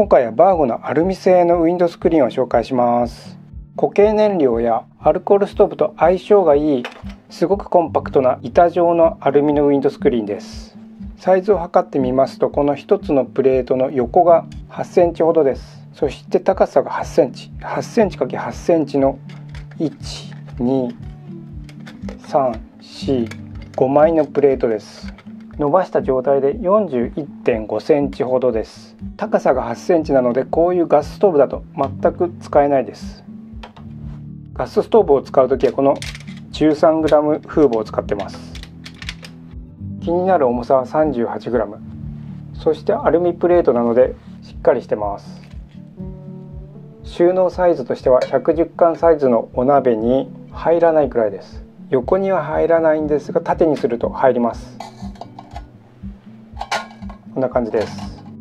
今回はバーグのアルミ製のウィンドスクリーンを紹介します。固形燃料やアルコールストーブと相性がいい、すごくコンパクトな板状のアルミのウィンドスクリーンです。サイズを測ってみますと、この1つのプレートの横が8センチほどです。そして高さが8センチ、8センチ ×8 センチの1、2、3、4、5枚のプレートです。伸ばした状態で 41.5 センチほどです。高さが8センチなので、こういうガスストーブだと全く使えないです。ガスストーブを使うときはこの 13g フーボを使ってます。気になる重さは 38g。 そしてアルミプレートなのでしっかりしてます。収納サイズとしては110貫サイズのお鍋に入らないくらいです。横には入らないんですが、縦にすると入ります。こんな感じです。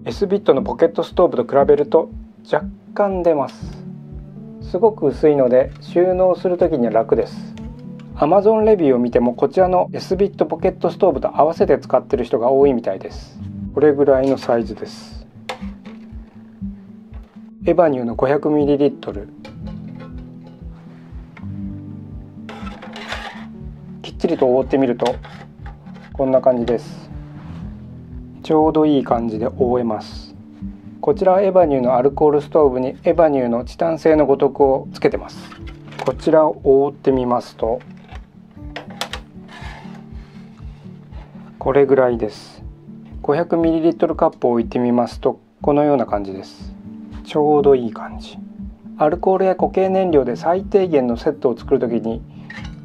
S ビットのポケットストーブと比べると若干出ます。すごく薄いので収納する時には楽です。 Amazon レビューを見ても、こちらの S ビットポケットストーブと合わせて使ってる人が多いみたいです。これぐらいのサイズです。エバニューの 500ml、 きっちりと覆ってみるとこんな感じです。ちょうどいい感じで覆えます。こちらはエバニューのアルコールストーブにエバニューのチタン製の五徳をつけてます。こちらを覆ってみますとこれぐらいです。 500ml カップを置いてみますとこのような感じです。ちょうどいい感じ。アルコールや固形燃料で最低限のセットを作る時に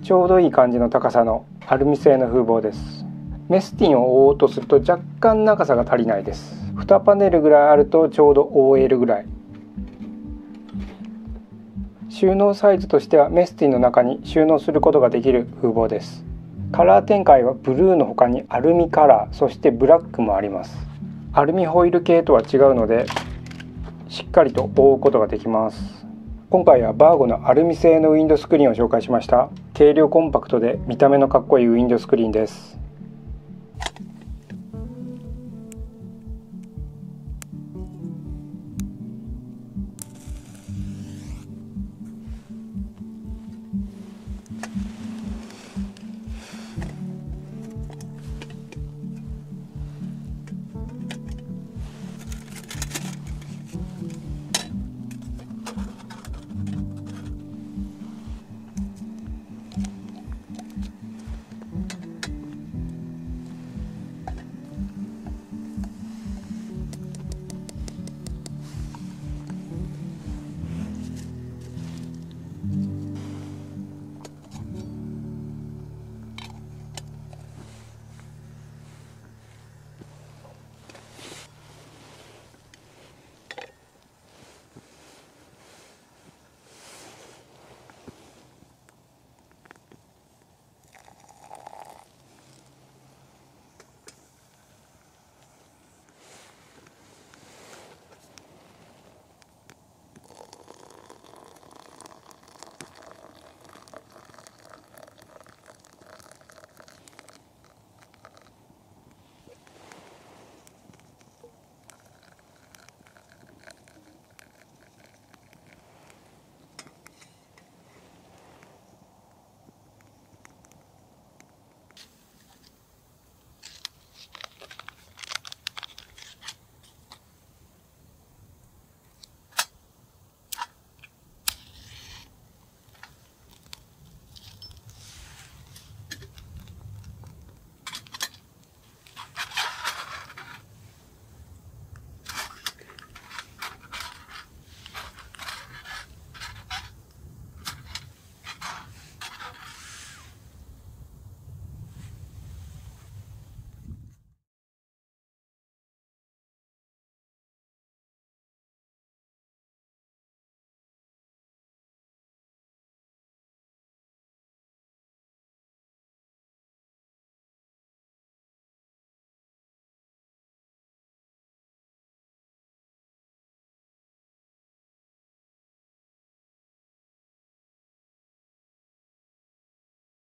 ちょうどいい感じの高さのアルミ製の風防です。メスティンを覆おうとすると若干長さが足りないです。2パネルぐらいあるとちょうど覆えるぐらい。収納サイズとしてはメスティンの中に収納することができる風防です。カラー展開はブルーの他にアルミカラー、そしてブラックもあります。アルミホイル系とは違うのでしっかりと覆うことができます。今回はバーゴのアルミ製のウィンドスクリーンを紹介しました。軽量コンパクトで見た目のかっこいいウィンドスクリーンです。